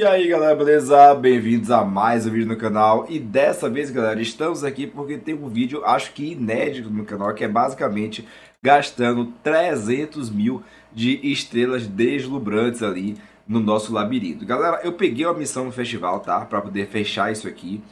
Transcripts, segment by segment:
E aí galera, beleza? Bem-vindos a mais um vídeo no canal. E dessa vez galera, estamos aqui porque tem um vídeo, acho que inédito no canal, que é basicamente gastando 300 mil de estrelas deslumbrantes ali no nosso labirinto. Galera, eu peguei uma missão no festival, tá? Pra poder fechar isso aqui.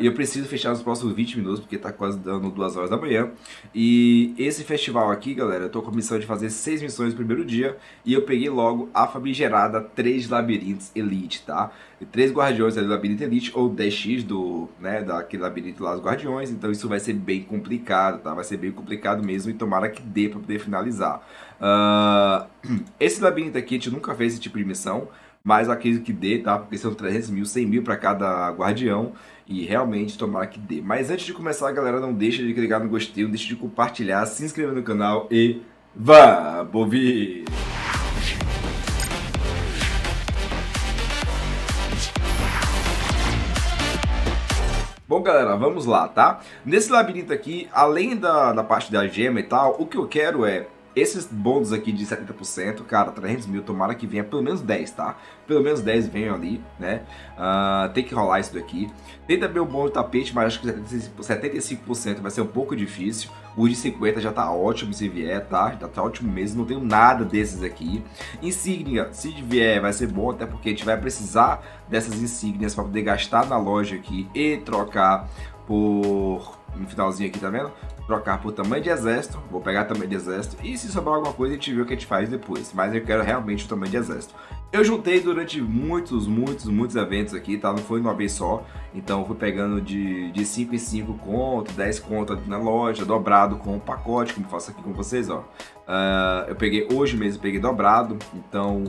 E eu preciso fechar nos próximos 20 minutos, porque tá quase dando 2 horas da manhã. E esse festival aqui, galera, eu tô com a missão de fazer 6 missões no primeiro dia. E eu peguei logo a famigerada 3 labirintos elite, tá? E 3 guardiões do labirinto elite, ou 10x do, né, daquele labirinto lá dos guardiões. Então isso vai ser bem complicado, tá? Vai ser bem complicado mesmo, e tomara que dê pra poder finalizar. Esse labirinto aqui, a gente nunca fez esse tipo de missão, mas acredito que dê, tá? Porque são 300 mil, 100 mil para cada guardião, e realmente tomara que dê. Mas antes de começar, galera, não deixa de clicar no gostei, não deixa de compartilhar, se inscrever no canal e vamos ouvir! Bom galera, vamos lá, tá? Nesse labirinto aqui, além da parte da gema e tal, o que eu quero é esses bônus aqui de 70%, cara, 300 mil, tomara que venha pelo menos 10, tá? Pelo menos 10 venham ali, né? Tem que rolar isso daqui. Tem também o bônus do tapete, mas acho que 75% vai ser um pouco difícil. O de 50 já tá ótimo se vier, tá? Já tá ótimo mesmo, não tenho nada desses aqui. Insígnia, se vier vai ser bom, até porque a gente vai precisar dessas insígnias para poder gastar na loja aqui e trocar por... no finalzinho aqui, tá vendo? Trocar por tamanho de exército, vou pegar tamanho de exército, e se sobrar alguma coisa a gente vê o que a gente faz depois, mas eu quero realmente o tamanho de exército. Eu juntei durante muitos eventos aqui, tá? Não foi uma vez só, então fui pegando de 5 em 5 conto, 10 conto ali na loja, dobrado com o pacote, como faço aqui com vocês, ó. Eu peguei hoje mesmo, peguei dobrado, então...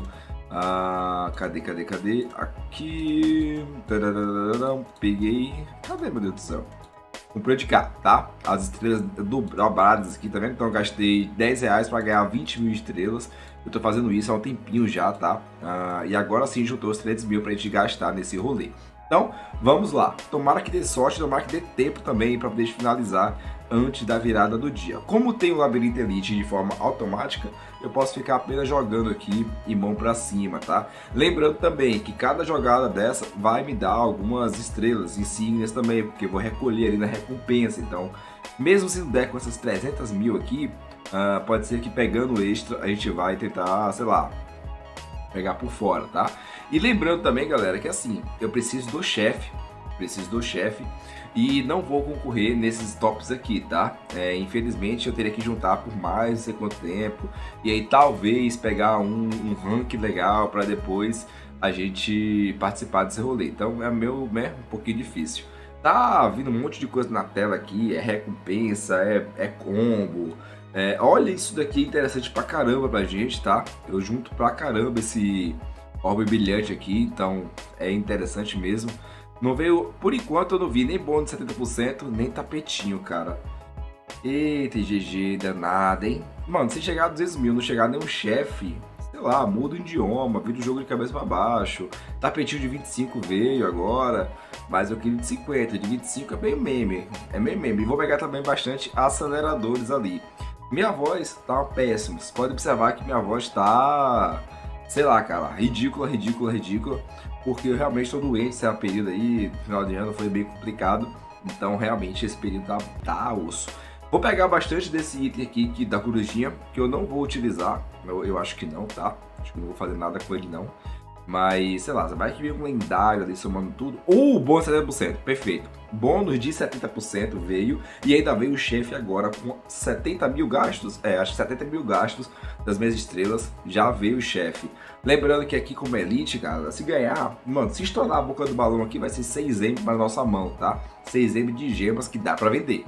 cadê? Aqui... peguei... cadê, meu Deus do céu? Comprei de cá, tá? As estrelas dobradas aqui, tá vendo? Então eu gastei 10 reais pra ganhar 20 mil estrelas. Eu tô fazendo isso há um tempinho já, tá? E agora sim juntou os 300 mil pra gente gastar nesse rolê. Então, vamos lá. Tomara que dê sorte, tomara que dê tempo também pra poder finalizar antes da virada do dia. Como tem o Labirinto Elite de forma automática, eu posso ficar apenas jogando aqui e mão pra cima, tá? Lembrando também que cada jogada dessa vai me dar algumas estrelas, insígnias também, porque eu vou recolher ali na recompensa. Então, mesmo se não der com essas 300 mil aqui, pode ser que pegando extra a gente vai tentar, sei lá, pegar por fora, tá? E lembrando também, galera, que assim, eu preciso do chefe e não vou concorrer nesses tops aqui, tá? Infelizmente eu teria que juntar por mais não sei quanto tempo, e aí talvez pegar um rank legal para depois a gente participar desse rolê. Então é um pouquinho difícil. Tá vindo um monte de coisa na tela aqui, é recompensa, é combo. Olha isso daqui, interessante pra caramba pra gente, tá? Eu junto pra caramba esse orbe brilhante aqui, então é interessante mesmo. Não veio, por enquanto eu não vi nem bônus de 70%, nem tapetinho, cara. Eita, GG, danada, hein? Mano, se chegar a 200 mil, não chegar nenhum chefe, sei lá, muda o idioma, vira o jogo de cabeça pra baixo. Tapetinho de 25 veio agora, mas eu queria de 50, de 25 é meio meme, E vou pegar também bastante aceleradores ali. Minha voz tá péssima, vocês podem observar que minha voz tá, sei lá, cara, ridícula, porque eu realmente tô doente, esse período aí, final de ano foi bem complicado, então realmente esse período tá osso. Vou pegar bastante desse item aqui da corujinha, que eu não vou utilizar, eu acho que não, tá? Acho que não vou fazer nada com ele não, mas sei lá, vai que veio um lendário ali somando tudo. Bônus de 70%, perfeito. Bônus de 70% veio, e ainda veio o chefe agora com 70 mil gastos, acho que 70 mil gastos das minhas estrelas, já veio o chefe. Lembrando que aqui como elite, cara, se ganhar, mano, se estourar a boca do balão aqui vai ser 6M para nossa mão, tá? 6M de gemas que dá pra vender.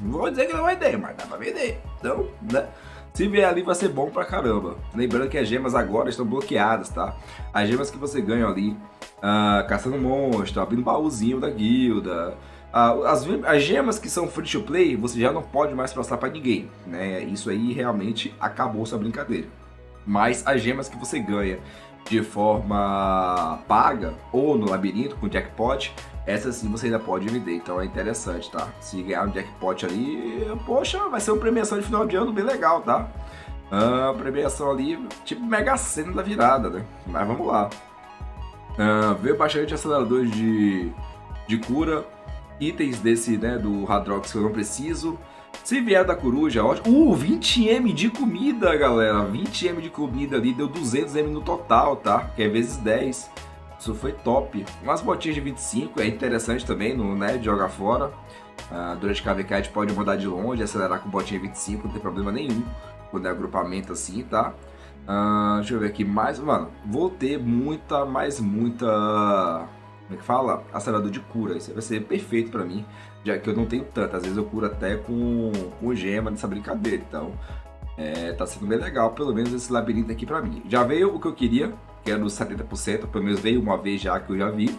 Não vou dizer que não vai vender, mas dá pra vender, então, né? Se vier ali vai ser bom pra caramba. Lembrando que as gemas agora estão bloqueadas, tá? As gemas que você ganha ali, caçando monstro, abrindo baúzinho da guilda, as gemas que são free to play, você já não pode mais passar pra ninguém, né? Isso aí realmente acabou sua brincadeira. Mas as gemas que você ganha de forma paga ou no labirinto com jackpot, essa sim você ainda pode vender, então é interessante, tá? Se ganhar um jackpot ali, poxa, vai ser uma premiação de final de ano bem legal, tá? Premiação ali, tipo Mega Sena da virada, né? Mas vamos lá. Veio bastante aceleradores de cura, itens desse, né, do Hadrox que eu não preciso. Se vier da coruja, ótimo. 20 ml de comida, galera. 20 ml de comida ali, deu 200 ml no total, tá? Que é vezes 10. Isso foi top. Umas botinhas de 25 é interessante também, não, né, de jogar fora. Durante KVK a gente pode mandar de longe, acelerar com botinha 25, não tem problema nenhum. Quando é agrupamento assim, tá? Deixa eu ver aqui mais, mano. Vou ter muita, mais muita... Como é que fala? Acelerador de cura. Isso vai ser perfeito pra mim, já que eu não tenho tanto. Às vezes eu curo até com gema nessa brincadeira. Então, tá sendo bem legal, pelo menos esse labirinto aqui pra mim. Já veio o que eu queria, que era os 70%. Pelo menos veio uma vez já, que eu já vi.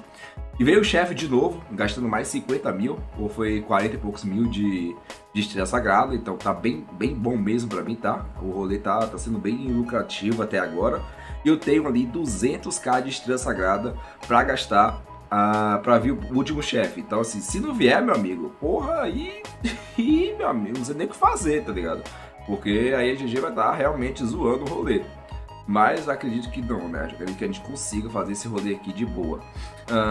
E veio o chefe de novo, gastando mais 50 mil. Ou foi 40 e poucos mil de estrela sagrada. Então tá bem bom mesmo pra mim, tá? O rolê tá sendo bem lucrativo até agora. E eu tenho ali 200k de estrela sagrada pra gastar, pra vir o último chefe. Então assim, se não vier, meu amigo, porra, aí... meu amigo, não sei nem o que fazer, tá ligado? Porque aí a GG vai estar realmente zoando o rolê. Mas acredito que não, né? Acredito que a gente consiga fazer esse rolê aqui de boa.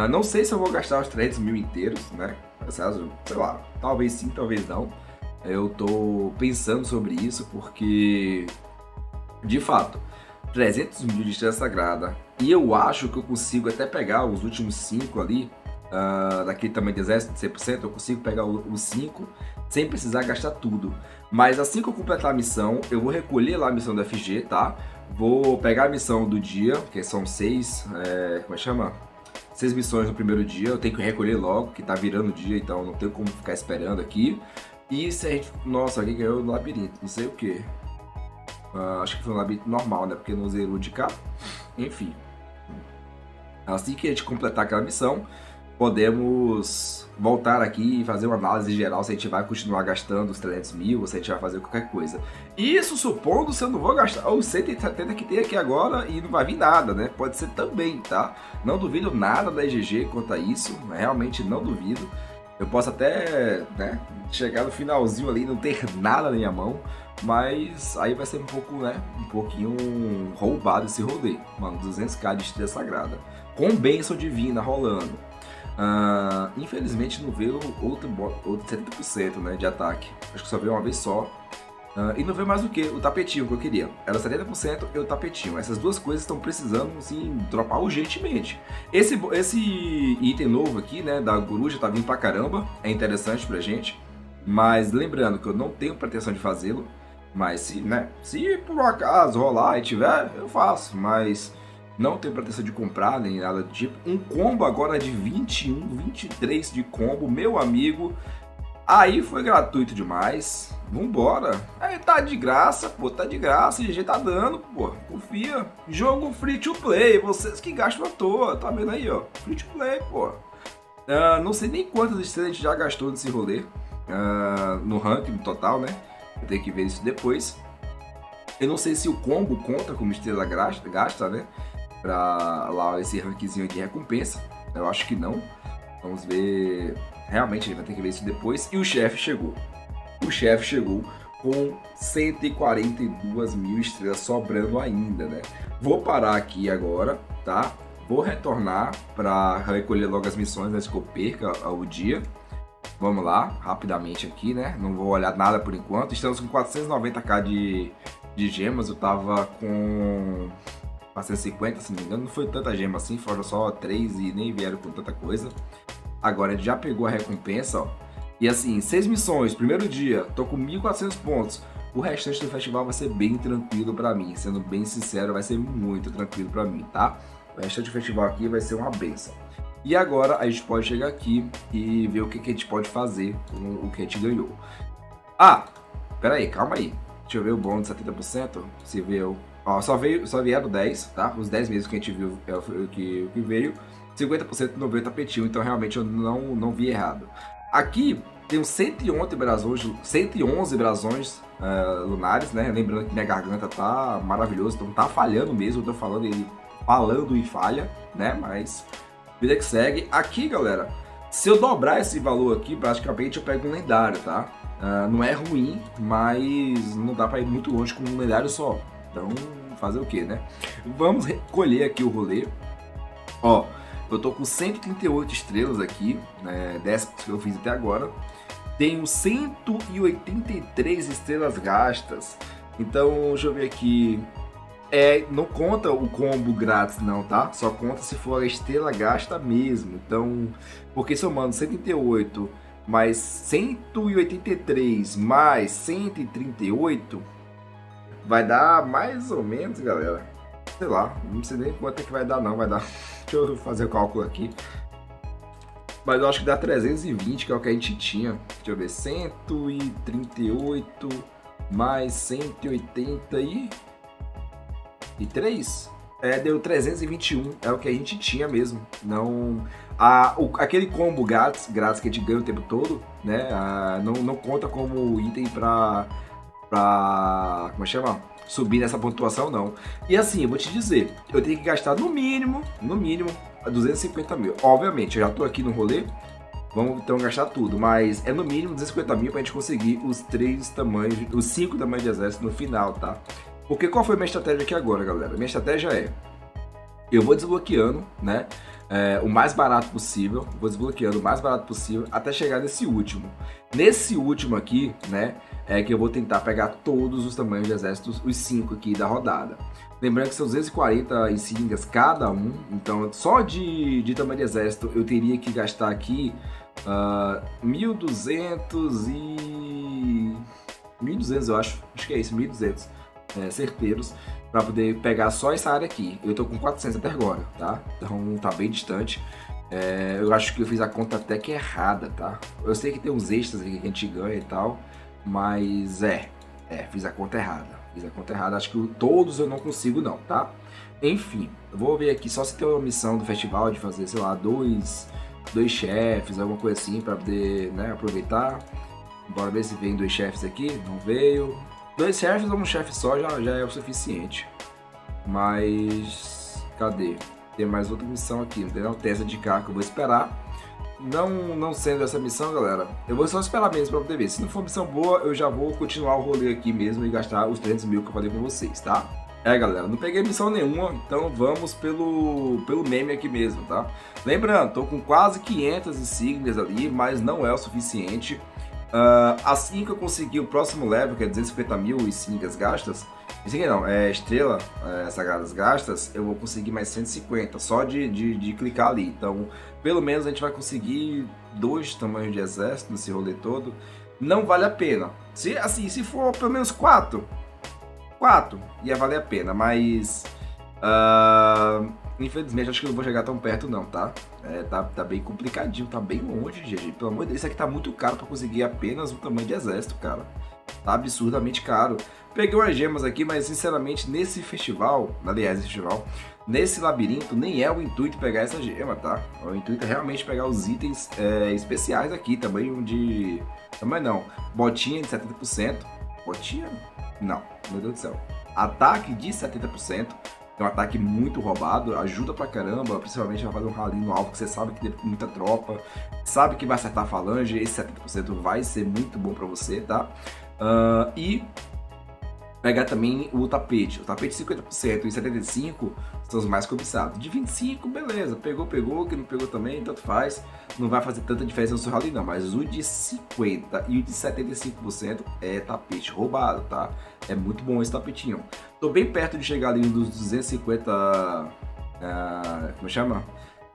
Não sei se eu vou gastar os 300 mil inteiros, né? Sei lá, talvez sim, talvez não. Eu tô pensando sobre isso porque, de fato, 300 mil de estrela sagrada. E eu acho que eu consigo até pegar os últimos 5 ali. Daquele tamanho de exército de 100%, eu consigo pegar os 5 sem precisar gastar tudo. Mas assim que eu completar a missão, eu vou recolher lá a missão do FG, tá? Vou pegar a missão do dia, que são 6, como é que chama? 6 missões no primeiro dia, eu tenho que recolher logo, que tá virando o dia, então não tem como ficar esperando aqui. E se a gente... Nossa, alguém ganhou no labirinto, não sei o que. Acho que foi um labirinto normal, né? Porque não zerou de cá. Enfim. Assim que a gente completar aquela missão, podemos voltar aqui e fazer uma análise geral se a gente vai continuar gastando os 300 mil ou se a gente vai fazer qualquer coisa. Isso supondo se eu não vou gastar os 170 que tem aqui agora e não vai vir nada, né? Pode ser também, tá? Não duvido nada da EGG quanto a isso, realmente não duvido. Eu posso até, né, chegar no finalzinho ali e não ter nada na minha mão, mas aí vai ser um pouco, né, um pouquinho roubado esse rolê. Mano, 200k de estrela sagrada, com bênção divina rolando. Infelizmente não veio outro 70%, né, de ataque. Acho que só veio uma vez só. E não veio mais o que? O tapetinho que eu queria. Era 70% e o tapetinho. Essas duas coisas estão precisando, assim, dropar urgentemente. Esse item novo aqui, né, da coruja, tá vindo pra caramba. É interessante pra gente. Mas lembrando que eu não tenho pretensão de fazê-lo. Mas se, né, se por um acaso rolar e tiver, eu faço. Mas... não tenho pretensão de comprar, nem nada do tipo. Um combo agora de 21, 23 de combo, meu amigo. Aí foi gratuito demais. Vambora. Aí tá de graça, pô. Tá de graça, GG tá dando, pô. Confia. Jogo free to play. Vocês que gastam à toa. Tá vendo aí, ó. Free to play, pô. Não sei nem quantas estrelas a gente já gastou nesse rolê. No ranking total, né? Eu tenho que ver isso depois. Eu não sei se o combo conta como estrela gasta, né? Pra lá esse rankzinho de recompensa. Eu acho que não. Vamos ver. Realmente a gente vai ter que ver isso depois. E o chefe chegou. O chefe chegou com 142 mil estrelas sobrando ainda, né? Vou parar aqui agora, tá? Vou retornar pra recolher logo as missões antes que eu perca o dia. Vamos lá, rapidamente aqui, né? Não vou olhar nada por enquanto. Estamos com 490k de gemas. Eu tava com... 450, se não me engano, não foi tanta gema assim, foram só 3 e nem vieram com tanta coisa. Agora já pegou a recompensa, ó. E assim, 6 missões, primeiro dia, tô com 1.400 pontos. O restante do festival vai ser bem tranquilo pra mim, sendo bem sincero, vai ser muito tranquilo pra mim, tá? O restante do festival aqui vai ser uma benção. E agora a gente pode chegar aqui e ver o que a gente pode fazer com o que a gente ganhou. Pera aí, calma aí. Deixa eu ver o bônus de 70%, se veio... Ó, só vieram 10, tá? Os 10 mesmo que a gente viu é o que veio. 50% não veio tapetinho, então realmente eu não vi errado. Aqui tem 111 brasões lunares, né? Lembrando que minha garganta tá maravilhosa, então tá falhando mesmo. Eu tô falando e falha, né? Mas vida que segue. Aqui, galera, se eu dobrar esse valor aqui, praticamente eu pego um lendário, tá? Não é ruim, mas não dá pra ir muito longe com um lendário só. Então, fazer o que, né? Vamos recolher aqui o rolê. Ó, Eu tô com 138 estrelas aqui, né, 10 que eu fiz até agora. Tenho 183 estrelas gastas. Então, deixa eu ver aqui. É, não conta o combo grátis não, tá? Só conta se for a estrela gasta mesmo. Então, porque somando 138 mais 183 mais 138 vai dar mais ou menos, galera, sei lá, não sei nem quanto é que vai dar não, vai dar, deixa eu fazer o cálculo aqui, mas eu acho que dá 320, que é o que a gente tinha. Deixa eu ver, 138 mais 183, é, deu 321, é o que a gente tinha mesmo. Não, aquele combo grátis que a gente ganha o tempo todo, né, não conta como item pra como chama, subir nessa pontuação não. E assim, eu vou te dizer, eu tenho que gastar no mínimo 250 mil. Obviamente eu já tô aqui no rolê, vamos então gastar tudo, mas é no mínimo 250 mil pra gente conseguir os 5 tamanhos de exército no final, tá? Porque qual foi a minha estratégia aqui agora, galera? Minha estratégia é, eu vou desbloqueando, né, o mais barato possível, até chegar nesse último. Nesse último aqui, né, é que eu vou tentar pegar todos os tamanhos de exércitos, os 5 aqui da rodada. Lembrando que são 240 insígnias cada um, então só de tamanho de exército eu teria que gastar aqui 1.200, eu acho que é isso, 1.200. Certeiros para poder pegar só essa área aqui. Eu tô com 400 até agora, tá? Então tá bem distante. Eu acho que eu fiz a conta até que errada, tá? Eu sei que tem uns extras aqui que a gente ganha e tal, mas fiz a conta errada. Acho que todos eu não consigo não, tá? Enfim, eu vou ver aqui só se tem uma missão do festival de fazer, sei lá, dois chefes, alguma coisa assim para poder, né, aproveitar. Bora ver se vem dois chefes aqui. Não veio. Dois chefes ou um chefe só já é o suficiente. Mas cadê? Tem mais outra missão aqui, não tem não? Tem essa de cá que eu vou esperar. Não sendo essa missão, galera, eu vou só esperar mesmo pra poder ver. Se não for missão boa, eu já vou continuar o rolê aqui mesmo e gastar os 300 mil que eu falei pra vocês, tá? Galera, não peguei missão nenhuma, então vamos pelo meme aqui mesmo, tá? Lembrando, tô com quase 500 insígnias ali, mas não é o suficiente. Assim que eu conseguir o próximo level, que é 250 mil insígnias gastas, estrela sagradas gastas, eu vou conseguir mais 150 só de clicar ali. Então pelo menos a gente vai conseguir 2 tamanhos de exército nesse rolê todo. Não vale a pena. Se for pelo menos 4 ia valer a pena, mas infelizmente acho que eu não vou chegar tão perto não, tá? Tá bem complicadinho, tá bem longe, GG. Pelo amor de Deus, isso aqui tá muito caro pra conseguir apenas um tamanho de exército, cara. Tá absurdamente caro. Peguei umas gemas aqui, mas sinceramente nesse festival, nesse labirinto, nem é o intuito pegar essa gema, tá? O intuito é realmente pegar os itens especiais aqui, tamanho de... Tamanho não, botinha de 70%. Botinha? Não, meu Deus do céu. Ataque de 70%. É um ataque muito roubado, ajuda pra caramba, principalmente vai fazer um rally no alvo que você sabe que tem muita tropa, sabe que vai acertar a falange, esse 70% vai ser muito bom pra você, tá? E pegar também o tapete de 50% e 75% são os mais cobiçados. De 25%, beleza, pegou, que não pegou também, tanto faz, não vai fazer tanta diferença no seu rally não, mas o de 50% e o de 75% é tapete roubado, tá? É muito bom esse tapetinho. Tô bem perto de chegar ali nos 250, como chama?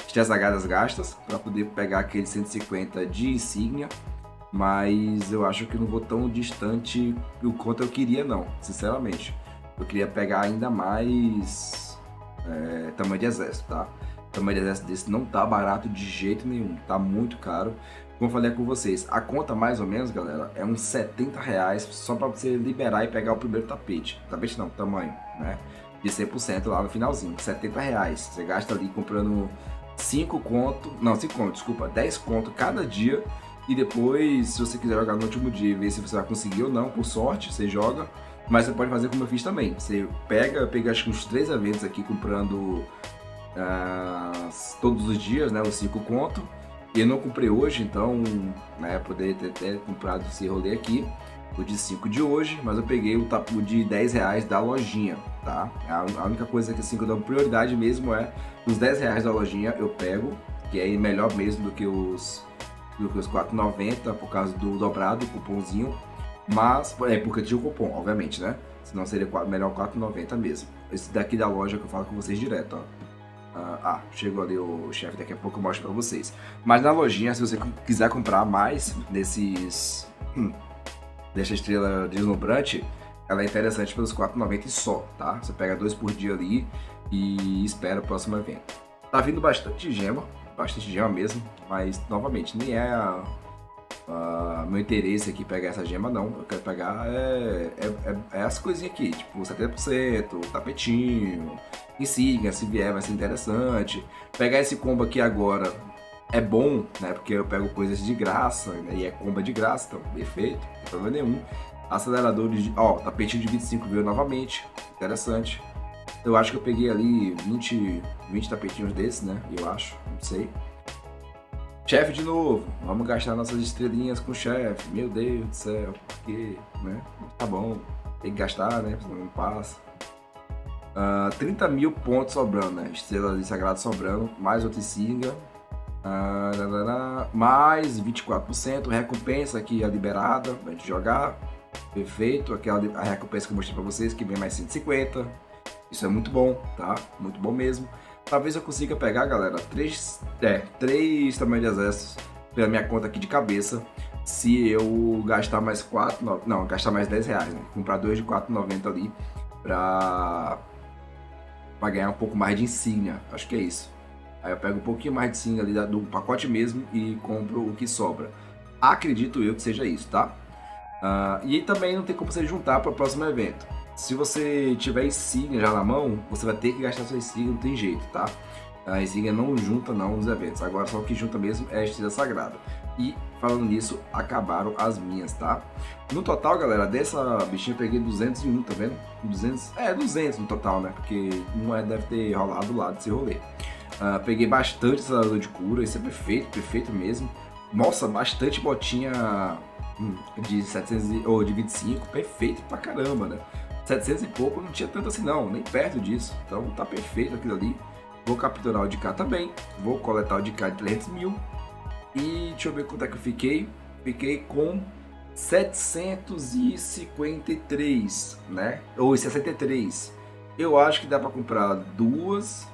Estrelas sagradas gastas, para poder pegar aquele 150 de insígnia, mas eu acho que não vou tão distante o quanto eu queria não, sinceramente. Eu queria pegar ainda mais tamanho de exército, tá? Tamanho de exército desse não tá barato de jeito nenhum, tá muito caro. Como eu falei com vocês, a conta mais ou menos, galera, é uns R$70 só para você liberar e pegar o primeiro tapete. Tapete não, tamanho, né? De 100% lá no finalzinho, R$70. Você gasta ali comprando 10 conto cada dia. E depois, se você quiser jogar no último dia, ver se você vai conseguir ou não, por sorte, você joga. Mas você pode fazer como eu fiz também. Você pega, eu peguei acho que uns 3 eventos aqui comprando todos os dias, né? Os 5 conto. E eu não comprei hoje, então, né, poderia ter comprado esse rolê aqui. o de 5 de hoje, mas eu peguei o de 10 reais da lojinha, tá? A única coisa que assim que eu dou prioridade mesmo é os 10 reais da lojinha eu pego, que é melhor mesmo do que os 4,90 por causa do dobrado, cupomzinho. Mas, é porque tinha o cupom, obviamente, né? Senão seria melhor 4,90 mesmo. Esse daqui da loja que eu falo com vocês direto, ó. Chegou ali o chefe, daqui a pouco eu mostro pra vocês. Mas na lojinha, se você quiser comprar mais desses... dessa estrela deslumbrante, ela é interessante pelos R$4,90 só, tá? Você pega 2 por dia ali e espera o próximo evento. Tá vindo bastante gema mesmo, mas novamente, nem é meu interesse aqui pegar essa gema não. Eu quero pegar as coisinhas aqui, tipo 70%, tapetinho, insígnia, se vier vai ser interessante. Pegar esse combo aqui agora é bom, né? Porque eu pego coisas de graça, né? E é combo de graça, então perfeito, não tem problema nenhum. Acelerador de... ó, tapetinho de 25 mil novamente, interessante. Eu acho que eu peguei ali 20 tapetinhos desses, né? Eu acho, não sei. Chefe de novo, vamos gastar nossas estrelinhas com o chefe, meu Deus do céu, porque, né? Tá bom, tem que gastar, né? Senão não passa. 30 mil pontos sobrando, né? Estrela de sagrado sobrando, mais outra singa. Mais 24%, recompensa aqui é liberada pra gente jogar, perfeito, a recompensa que eu mostrei pra vocês que vem mais 150, isso é muito bom, tá? Muito bom mesmo. Talvez eu consiga pegar, galera, 3 tamanhos de exércitos pela minha conta aqui de cabeça, se eu gastar mais 4, não, gastar mais 10 reais, né? Comprar 2 de 4,90 ali pra ganhar um pouco mais de insígnia, acho que é isso. Aí eu pego um pouquinho mais de sim ali do pacote mesmo e compro o que sobra. Acredito eu que seja isso, tá? E também não tem como você juntar para o próximo evento. Se você tiver insígnia já na mão, você vai ter que gastar sua insígnia, não tem jeito, tá? A insígnia não junta não nos eventos, agora só o que junta mesmo é a estrela sagrada. E falando nisso, acabaram as minhas, tá? No total, galera, dessa bichinha eu peguei 201, tá vendo? 200 no total, né? Porque não deve ter rolado lá desse rolê. Peguei bastante acelerador de cura, isso é perfeito, perfeito mesmo. Nossa, bastante botinha de 700 ou de 25, perfeito pra caramba, né? 700 e pouco não tinha tanto assim não, nem perto disso, então tá perfeito aquilo ali. Vou capturar o de cá também, vou coletar o de cá de 300 mil. E deixa eu ver quanto é que eu fiquei, com 753, né? Ou 63, eu acho que dá pra comprar 2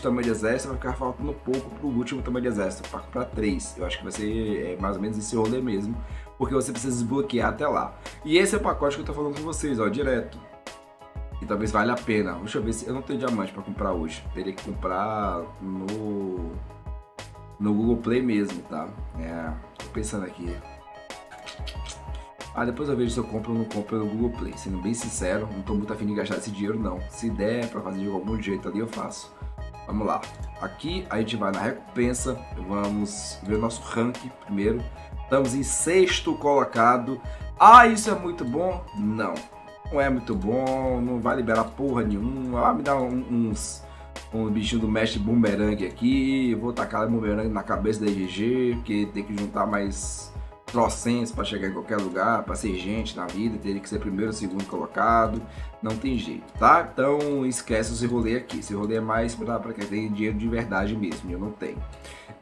tamanhos de exército, vai ficar faltando pouco pro último tamanho de exército, para comprar 3. Eu acho que vai ser mais ou menos esse rolê mesmo, porque você precisa desbloquear até lá. E esse é o pacote que eu tô falando com vocês, ó, direto. E talvez valha a pena. Deixa eu ver se eu não tenho diamante para comprar hoje. Teria que comprar no Google Play mesmo, tá? Tô pensando aqui. Depois eu vejo se eu compro ou não compro no Google Play. Sendo bem sincero, não tô muito afim de gastar esse dinheiro não. Se der pra fazer de algum jeito ali, eu faço. Vamos lá. Aqui a gente vai na recompensa. Vamos ver o nosso ranking primeiro. Estamos em 6º colocado. Ah, isso é muito bom? Não. Não é muito bom, não vai liberar porra nenhuma. Me dá um bichinho do mestre boomerang aqui. Eu vou tacar o boomerang na cabeça da GG, porque tem que juntar mais... trocentos para chegar em qualquer lugar, para ser gente na vida, teria que ser primeiro ou segundo colocado, não tem jeito, tá? Então esquece esse rolê aqui, esse rolê é mais para quem tem dinheiro de verdade mesmo, eu não tenho.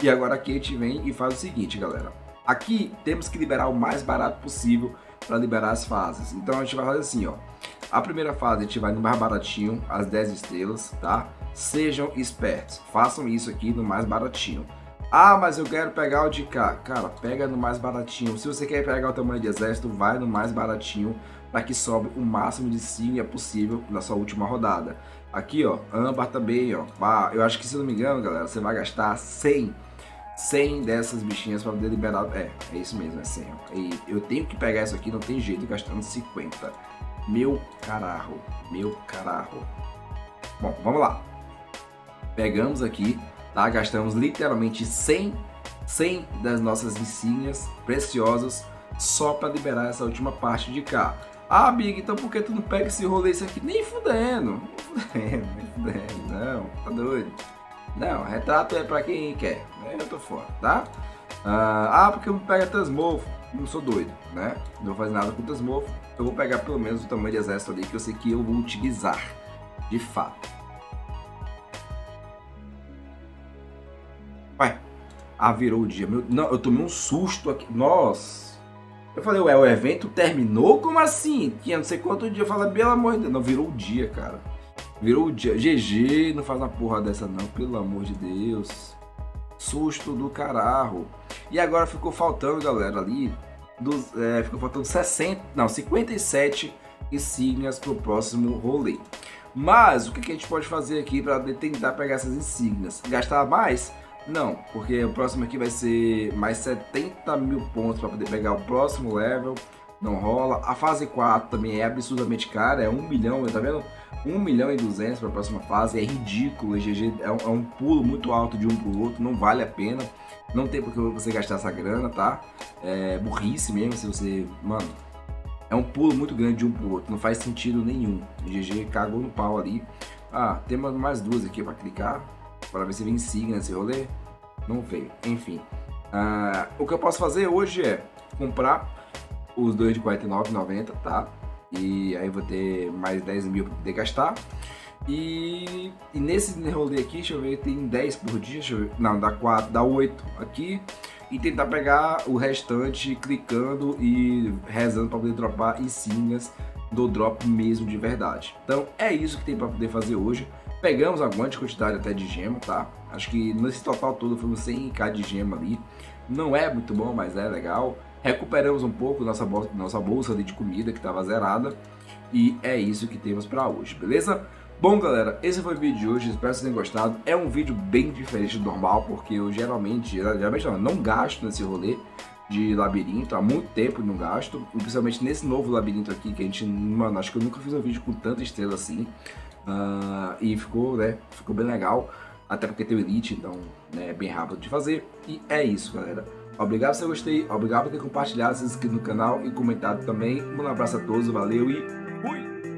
E agora aqui a gente vem e faz o seguinte, galera, aqui temos que liberar o mais barato possível para liberar as fases, então a gente vai fazer assim, ó, a primeira fase a gente vai no mais baratinho, as 10 estrelas, tá? Sejam espertos, façam isso aqui no mais baratinho. Ah, mas eu quero pegar o de cá. Cara, pega no mais baratinho. Se você quer pegar o tamanho de exército, vai no mais baratinho para que sobe o máximo de insígnia possível na sua última rodada. Aqui, ó, âmbar também, ó. Eu acho que, se não me engano, galera, você vai gastar 100 dessas bichinhas para poder liberar. É isso mesmo, é 100. Ó. E eu tenho que pegar isso aqui, não tem jeito, gastando 50. Meu caralho, meu caralho. Bom, vamos lá. Pegamos aqui. Tá? Gastamos literalmente 100 das nossas insígnias preciosas só para liberar essa última parte de cá. Ah, Big, então por que tu não pega esse rolê isso aqui? Nem fudendo, nem fudendo, não, tá doido? Não, retrato é para quem quer, eu tô fora, tá? Porque eu vou pegar transmorfo, não sou doido, né? Não vou fazer nada com transmorfo, eu vou pegar pelo menos o tamanho de exército ali que eu sei que eu vou utilizar, de fato. Vai, virou o dia, não, eu tomei um susto aqui, nossa. Eu falei, ué, o evento terminou? Como assim? Tinha não sei quanto dia, eu falei, pelo amor de Deus, não, virou o dia, cara. Virou o dia, GG, não faz uma porra dessa não, pelo amor de Deus. Susto do caralho. E agora ficou faltando, galera, ali, ficou faltando 57 insígnias pro próximo rolê. Mas o que a gente pode fazer aqui para tentar pegar essas insígnias? Gastar mais? Não, porque o próximo aqui vai ser mais 70 mil pontos para poder pegar o próximo level. Não rola. A fase 4 também é absurdamente cara, é 1 milhão, tá vendo? 1 milhão e 200 para a próxima fase, é ridículo, GG, é um pulo muito alto de um para o outro, não vale a pena, não tem porque você gastar essa grana, tá? É burrice mesmo, se você, mano, é um pulo muito grande de um para o outro, não faz sentido nenhum, GG cagou no pau ali. Temos mais duas aqui para clicar, para ver se vem insígnia nesse rolê, não veio, enfim. O que eu posso fazer hoje é comprar os dois de 49,90, tá? E aí eu vou ter mais 10 mil para poder gastar. E nesse rolê aqui, deixa eu ver, tem 10 por dia, deixa eu ver, não, dá 4, dá 8 aqui. E tentar pegar o restante clicando e rezando para poder dropar insígnias do drop mesmo de verdade. Então é isso que tem para poder fazer hoje. Pegamos alguma quantidade até de gema, tá? Acho que nesse total todo foi um 100k de gema ali. Não é muito bom, mas é legal. Recuperamos um pouco nossa bolsa ali de comida que estava zerada. E é isso que temos para hoje, beleza? Bom, galera, esse foi o vídeo de hoje. Espero que vocês tenham gostado. É um vídeo bem diferente do normal, porque eu geralmente não gasto nesse rolê de labirinto. Há muito tempo não gasto. Principalmente nesse novo labirinto aqui, que a gente... Mano, acho que eu nunca fiz um vídeo com tanta estrela assim. E ficou, né? Ficou bem legal. Até porque tem o Elite, então né, é bem rápido de fazer. E é isso, galera. Obrigado por ter gostei, obrigado por ter compartilhado, se inscrito no canal e comentado também. Um abraço a todos, valeu e fui!